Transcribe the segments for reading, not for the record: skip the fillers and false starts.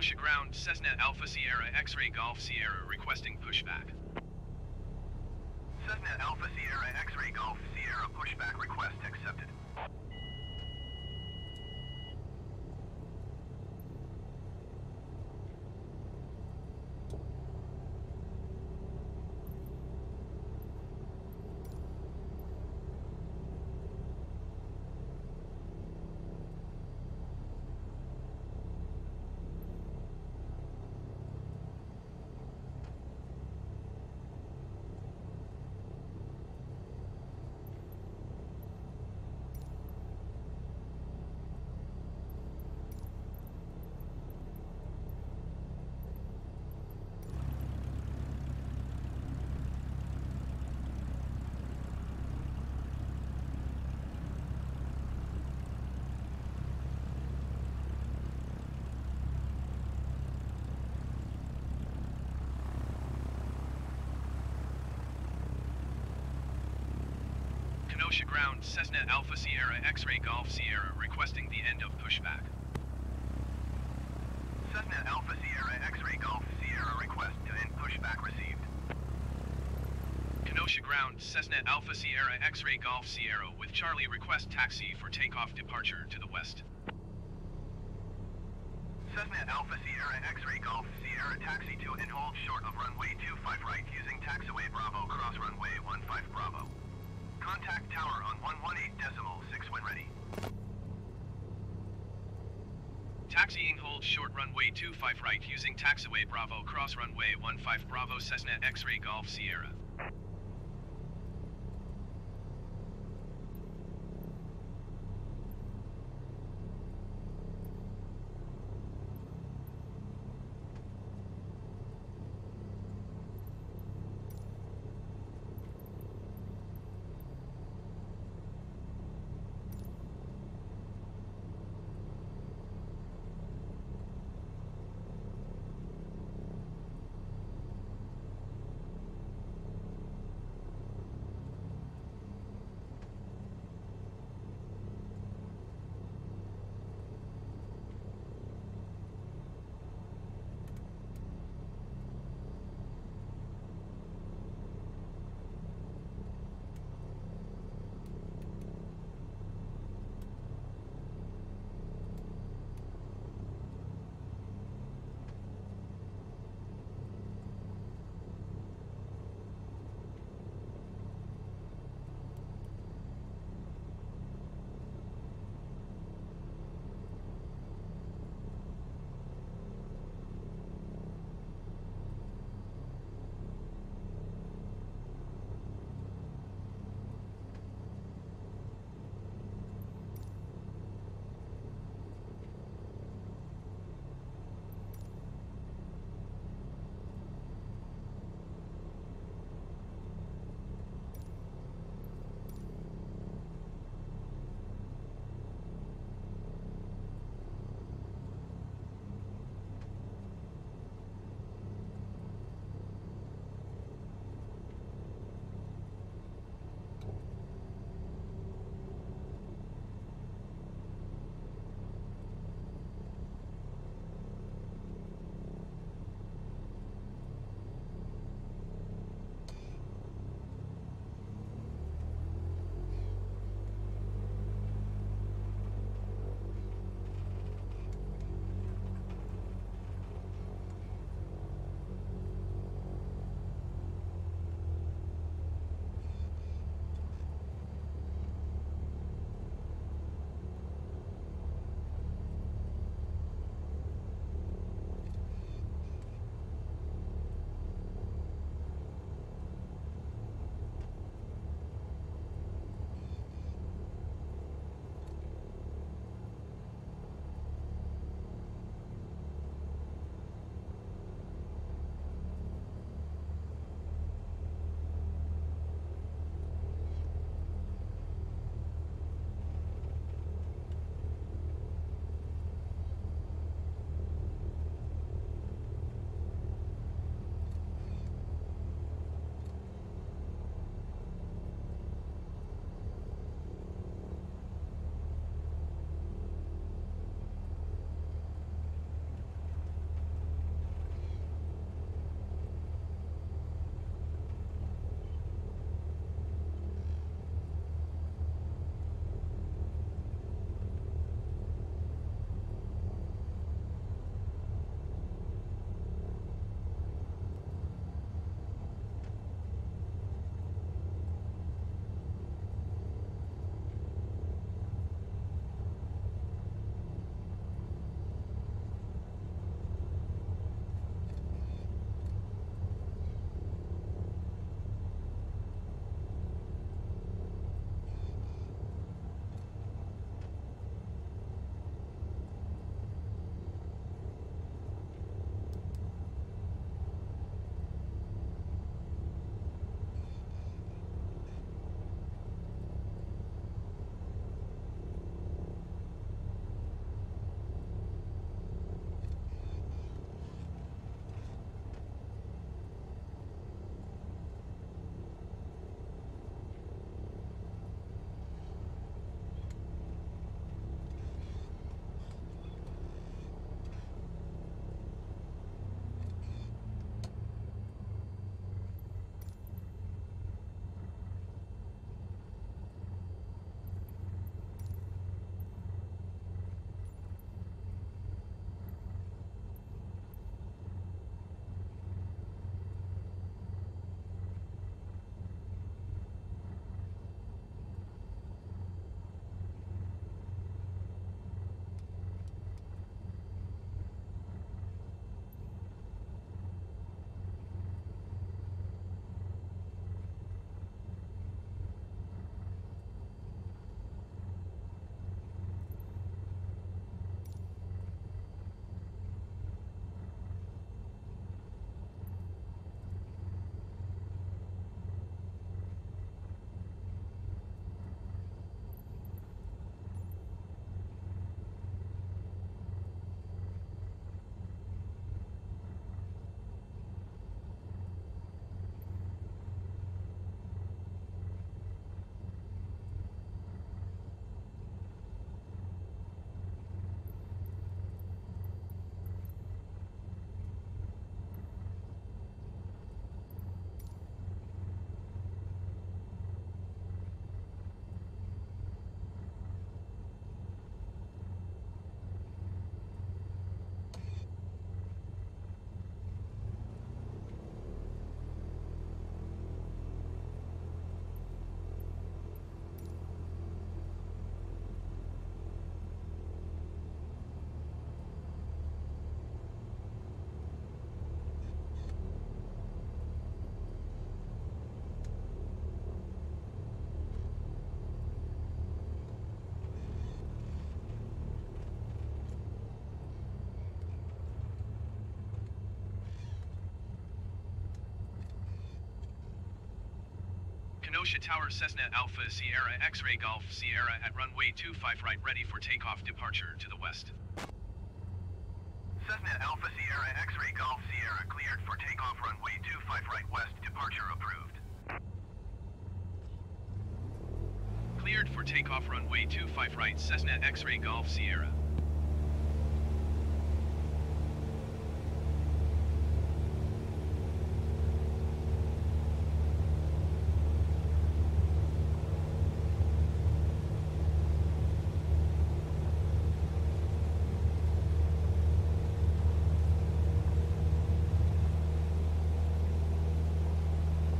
Kenosha Ground, Cessna Alpha Sierra X-ray Golf Sierra requesting pushback. Cessna Alpha Sierra X-ray Golf Sierra pushback request accepted. Kenosha Ground, Cessna Alpha Sierra X-ray Golf Sierra requesting the end of pushback. Cessna Alpha Sierra X-ray Golf Sierra request to end pushback received. Kenosha Ground, Cessna Alpha Sierra X-ray Golf Sierra with Charlie request taxi for takeoff departure to the west. Cessna Alpha Sierra X-ray Golf Sierra taxi to and hold short of runway 25 right using taxiway Bravo cross runway 15 Bravo. Contact tower on 118.6 when ready. Taxiing hold short runway 25 right using taxiway Bravo cross runway 15 Bravo Cessna X-ray Golf Sierra. Kenosha Tower, Cessna Alpha Sierra X-ray Golf Sierra at runway 25 right, ready for takeoff, departure to the west. Cessna Alpha Sierra X-ray Golf Sierra cleared for takeoff, runway 25 right west, departure approved. Cleared for takeoff, runway 25 right, Cessna X-ray Golf Sierra. Kenosha Tower, Cessna Alpha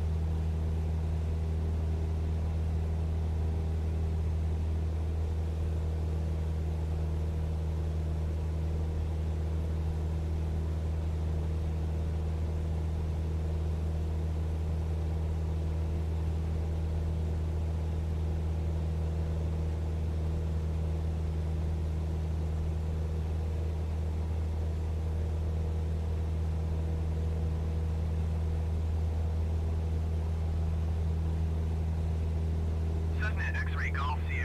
Sierra X-ray Golf Sierra,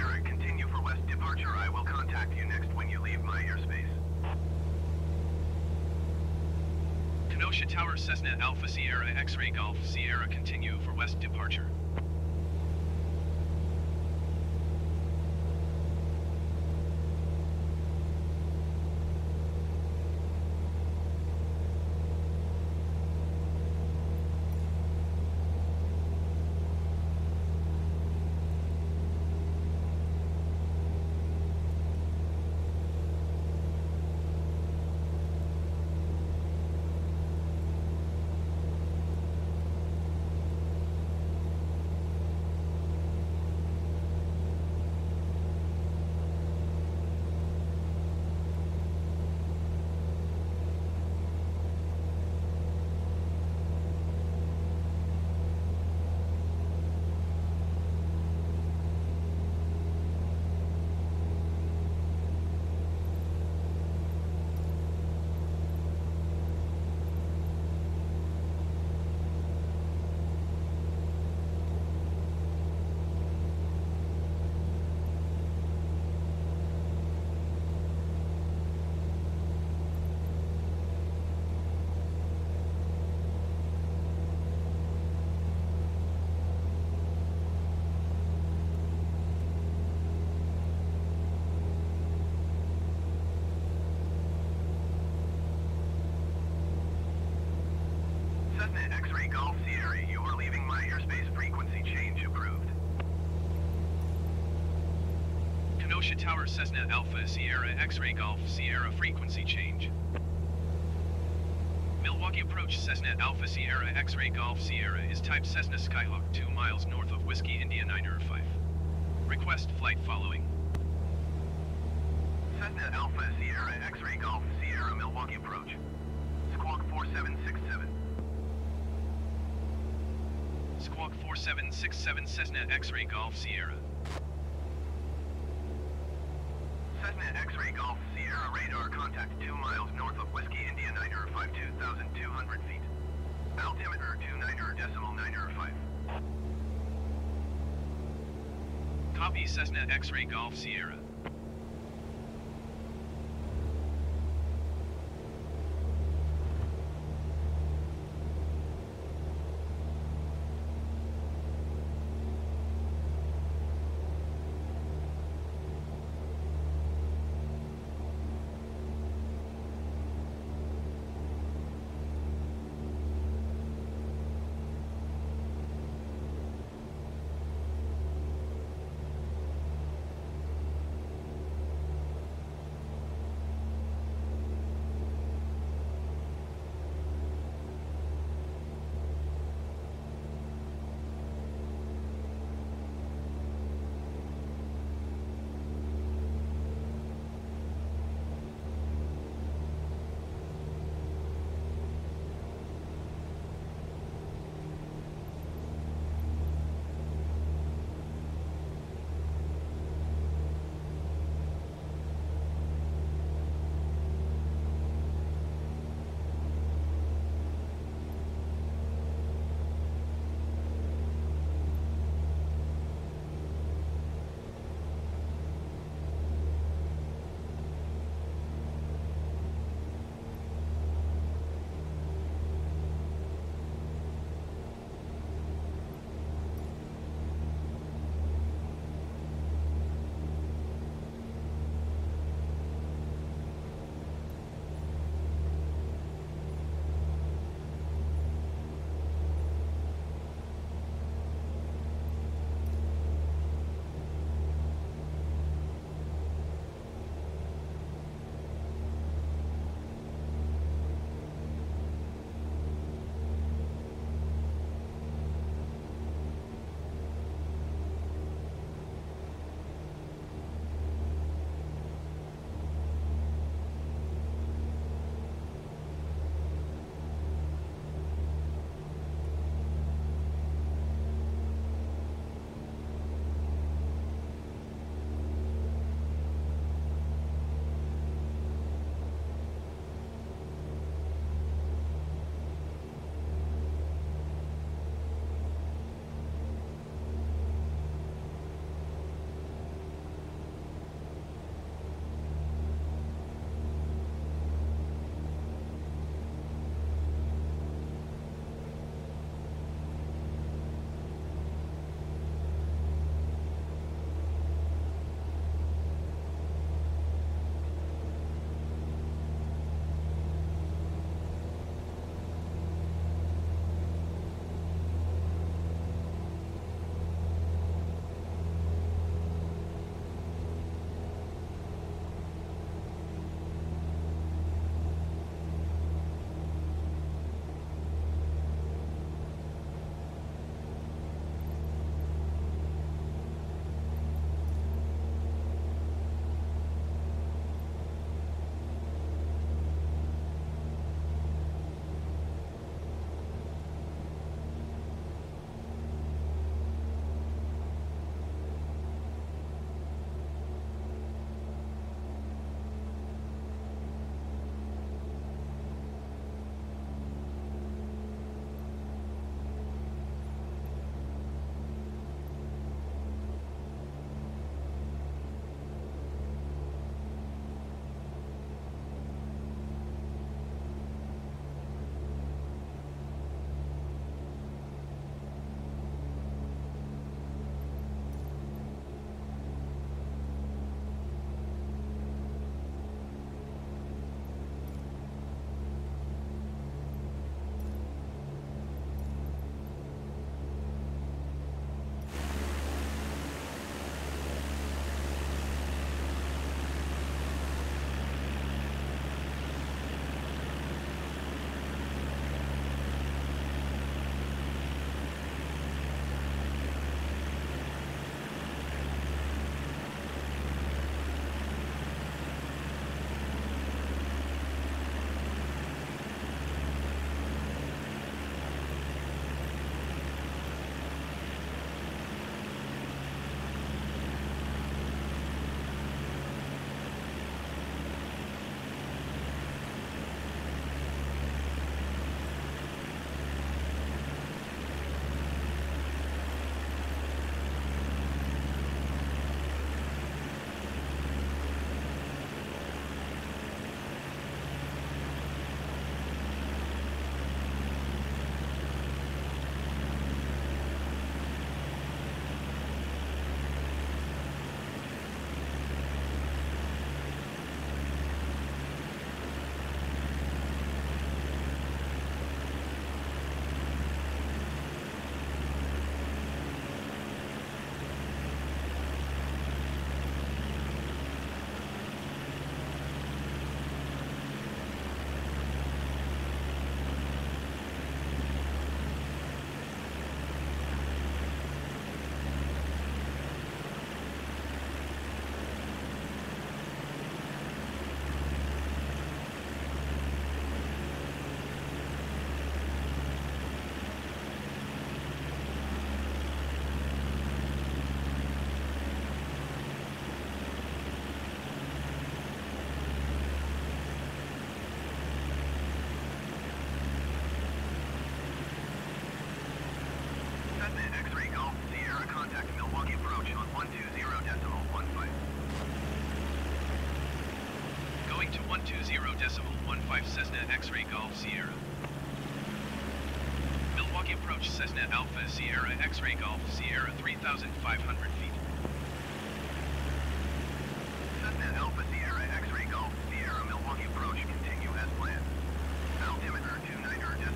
continue for west departure. Kenosha Tower, Cessna Alpha Sierra X-ray Golf Sierra, frequency change. Milwaukee Approach, Cessna Alpha Sierra X-ray Golf Sierra is type Cessna Skyhawk, 2 miles north of Whiskey India 905. Request flight following. Cessna Alpha Sierra X-ray Golf Sierra, Milwaukee Approach. Squawk 4767. Squawk 4767, Cessna X-ray Golf Sierra. Cessna X-ray Golf Sierra radar contact 2 miles north of Whiskey India 905, 2,200 feet. Altimeter 29.905. Copy, Cessna X-ray Golf Sierra. 2.15 Cessna X-ray Golf Sierra. Milwaukee Approach Cessna Alpha Sierra X-ray Golf Sierra 3,500 feet. Cessna Alpha Sierra X-ray Golf Sierra Milwaukee Approach continue as planned. Altimeter 29.904.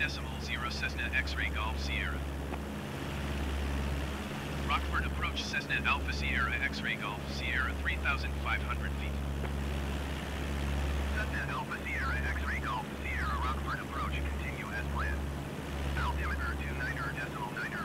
1.0 Cessna X-ray Golf Sierra. Rockford approach Cessna Alpha Sierra X-ray Golf Sierra 3,500 feet. Cessna Alpha Sierra X-ray Golf Sierra Rockford approach continue as planned. Altimeter 29.94.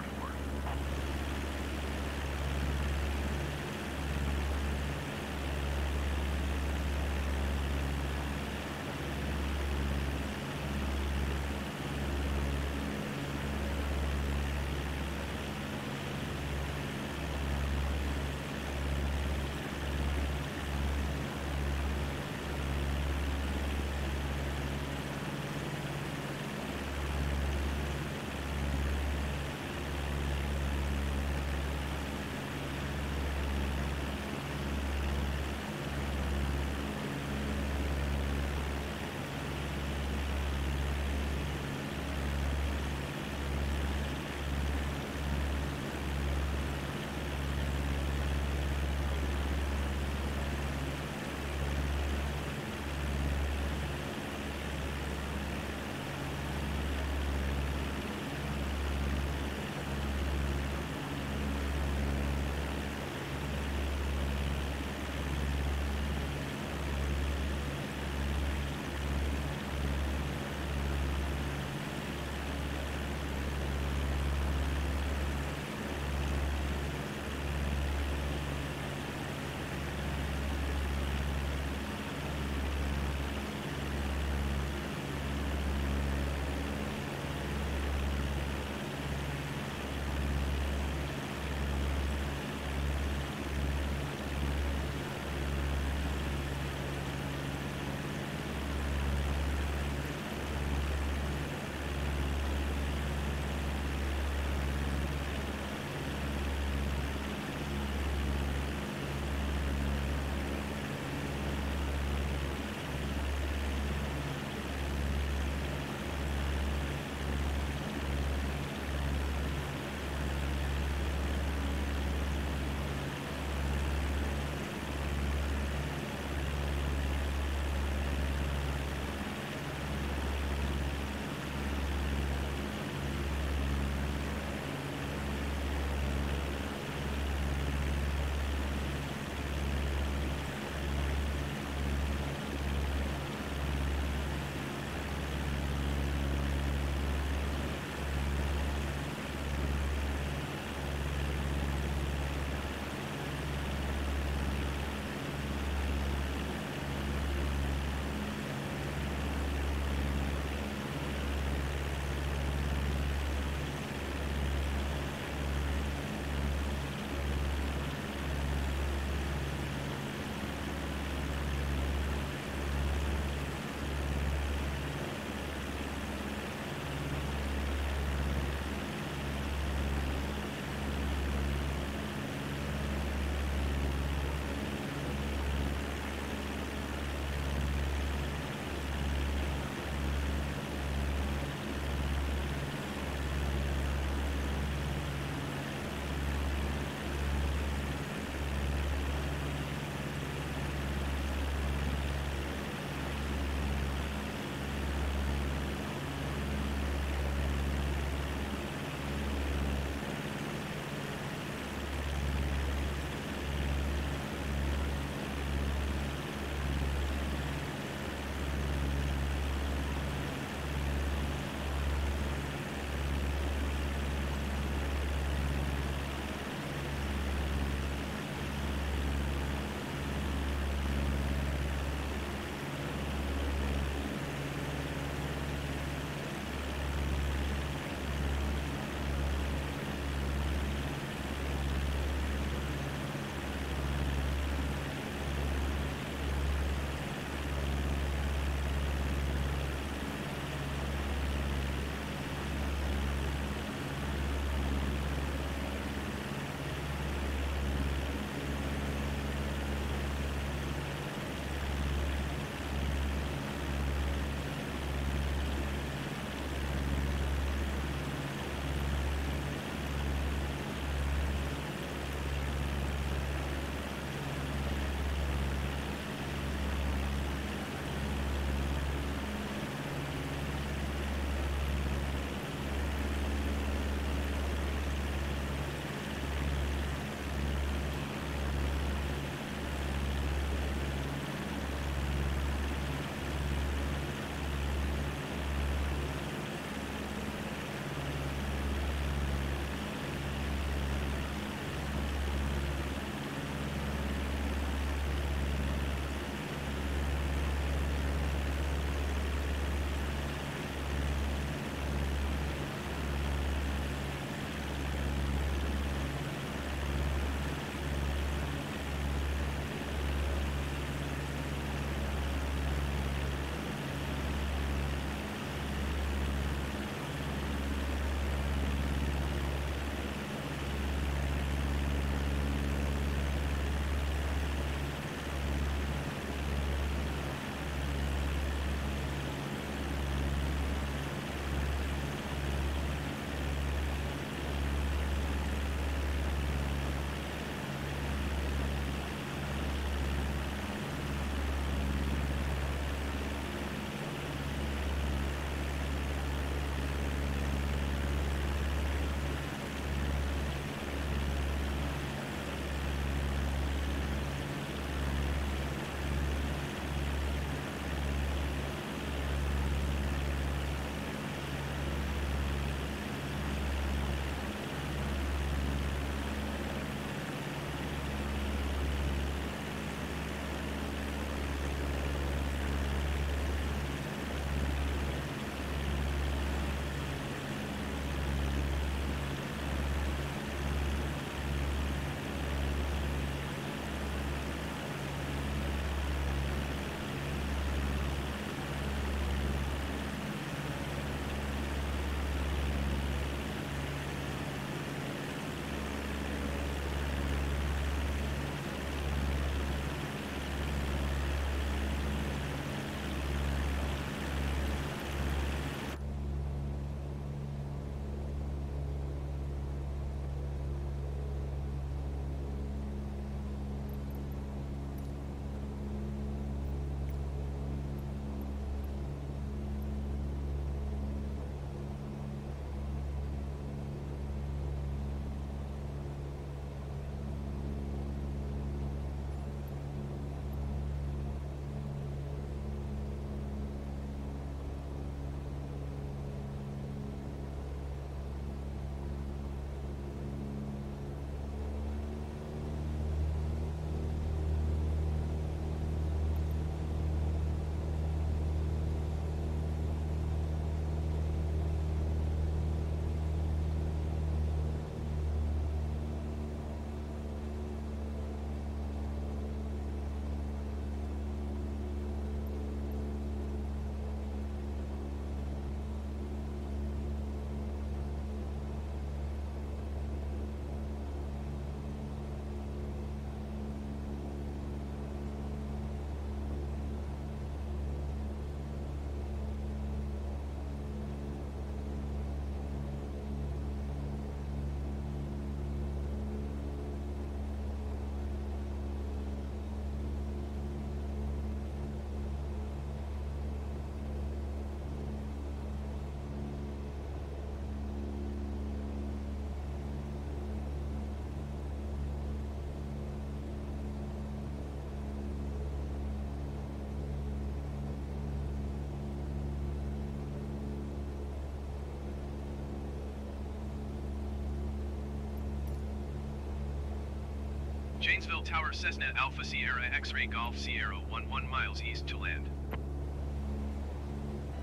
Janesville Tower, Cessna Alpha Sierra X-ray Golf Sierra 11 miles east to land.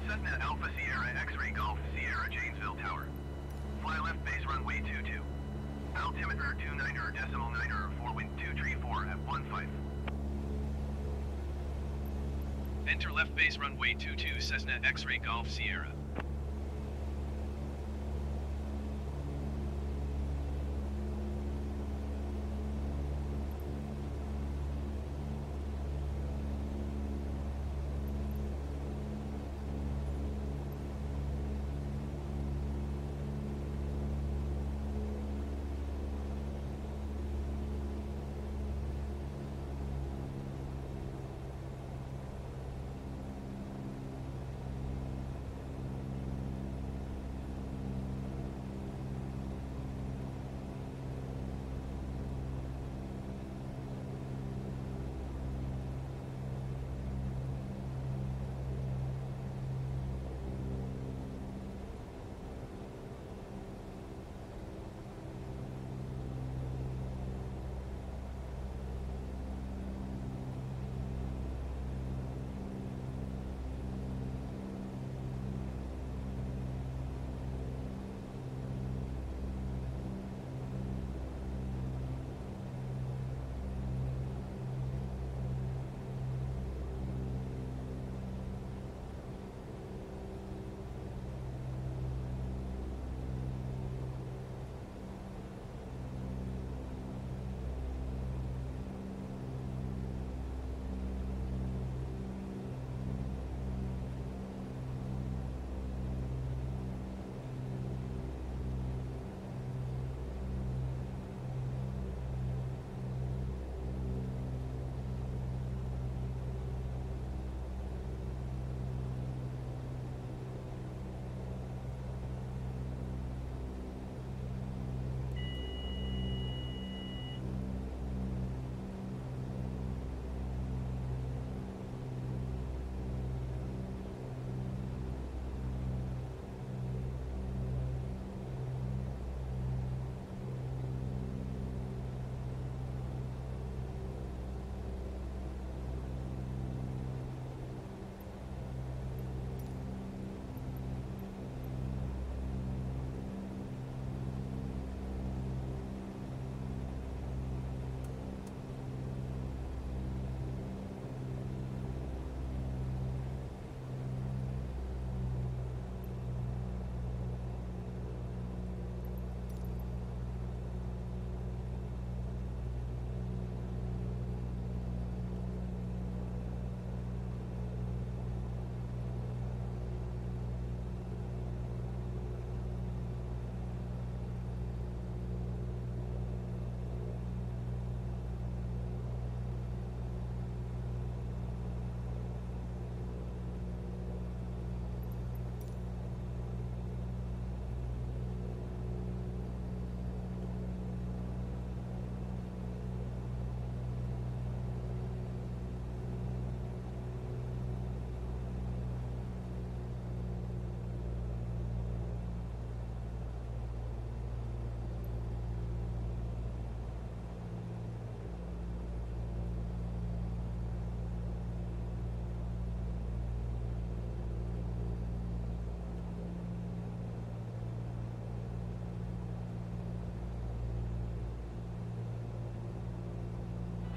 Cessna Alpha Sierra X-ray Golf Sierra, Janesville Tower. Fly left base runway 22. Altimeter 29er, decimal 9er, 4 wind 234 at 15. Enter left base runway 22, Cessna X-ray Golf Sierra.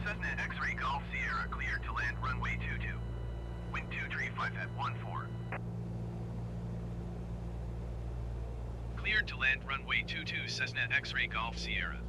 Cessna X-ray Golf Sierra cleared to land runway 22. Wind 235 at 14. Cleared to land runway 22, Cessna X-ray Golf Sierra.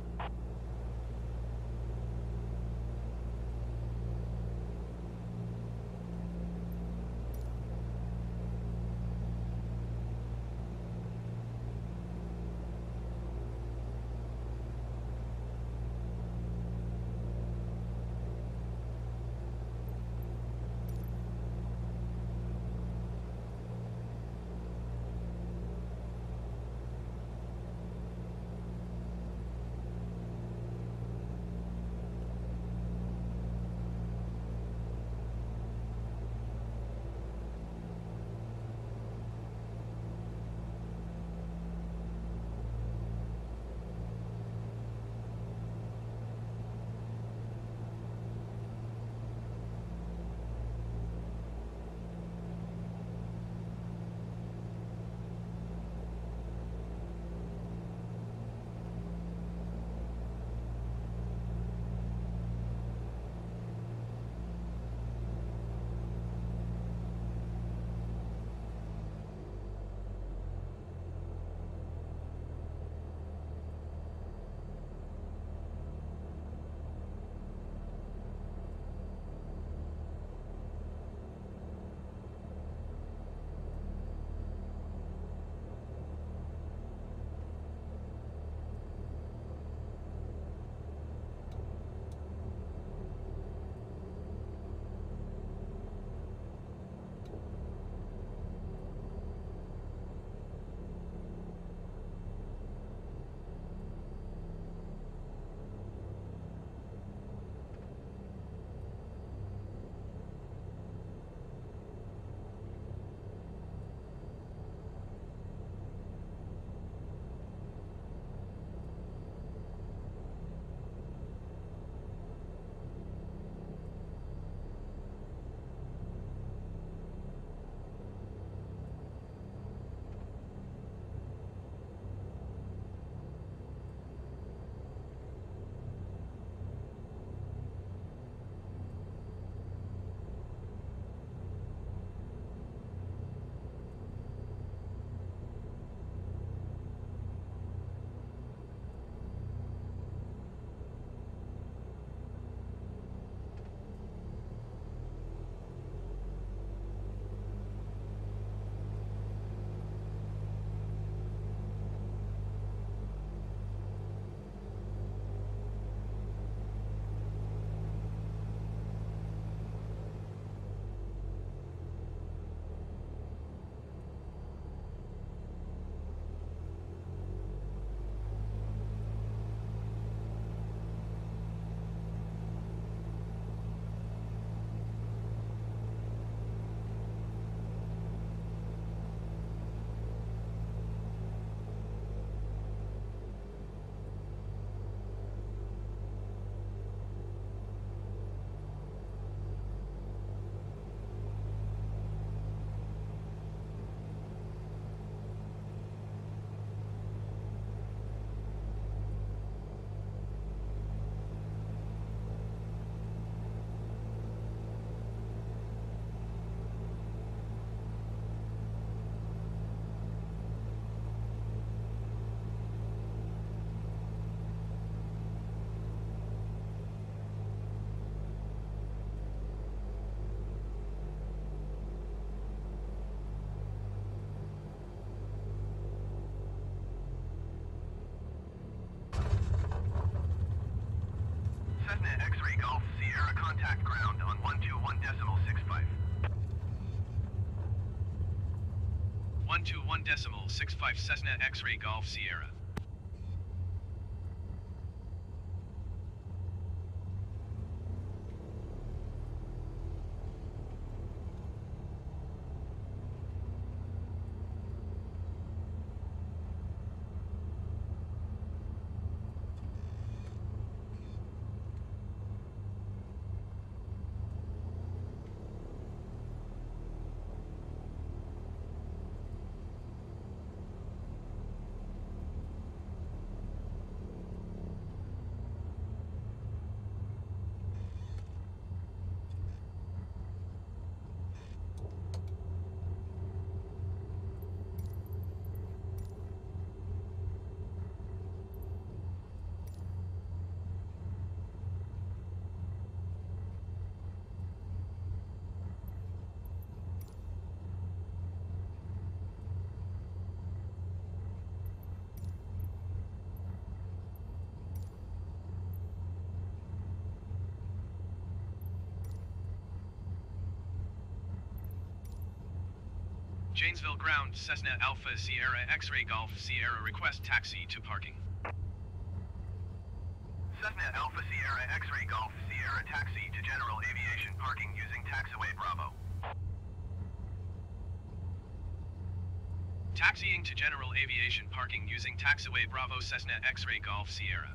1.61.65. 121.65 Cessna X-ray Golf Sierra. Janesville Ground, Cessna Alpha Sierra X-ray Golf Sierra, request taxi to parking. Cessna Alpha Sierra X-ray Golf Sierra, taxi to general aviation parking using taxiway Bravo. Taxiing to general aviation parking using taxiway Bravo, Cessna X-ray Golf Sierra.